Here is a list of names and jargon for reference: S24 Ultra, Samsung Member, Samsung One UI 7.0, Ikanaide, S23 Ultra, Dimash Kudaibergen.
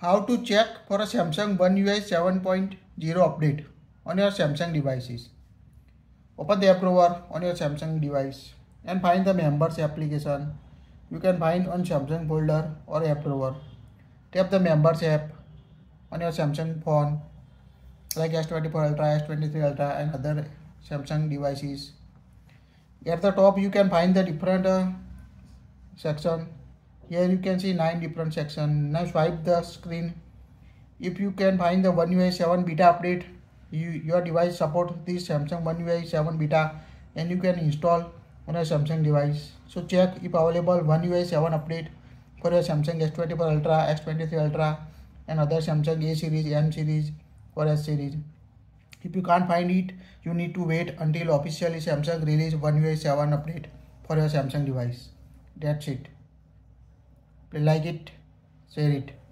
How to check for a Samsung One UI 7.0 update on your Samsung devices. Open the app drawer on your Samsung device and find the Members application. You can find on Samsung folder or app drawer. Tap the Members app on your Samsung phone like S24 Ultra, S23 Ultra and other Samsung devices. At the top you can find the different section. Here you can see 9 different sections. Now swipe the screen. If you can find the One UI 7 beta update, your device supports this Samsung One UI 7 beta and you can install on a Samsung device. So check if available One UI 7 update for your Samsung S24 Ultra, S23 Ultra and other Samsung A series, M series or S series. If you can't find it, you need to wait until officially Samsung release One UI 7 update for your Samsung device. That's it. Please like it, share it.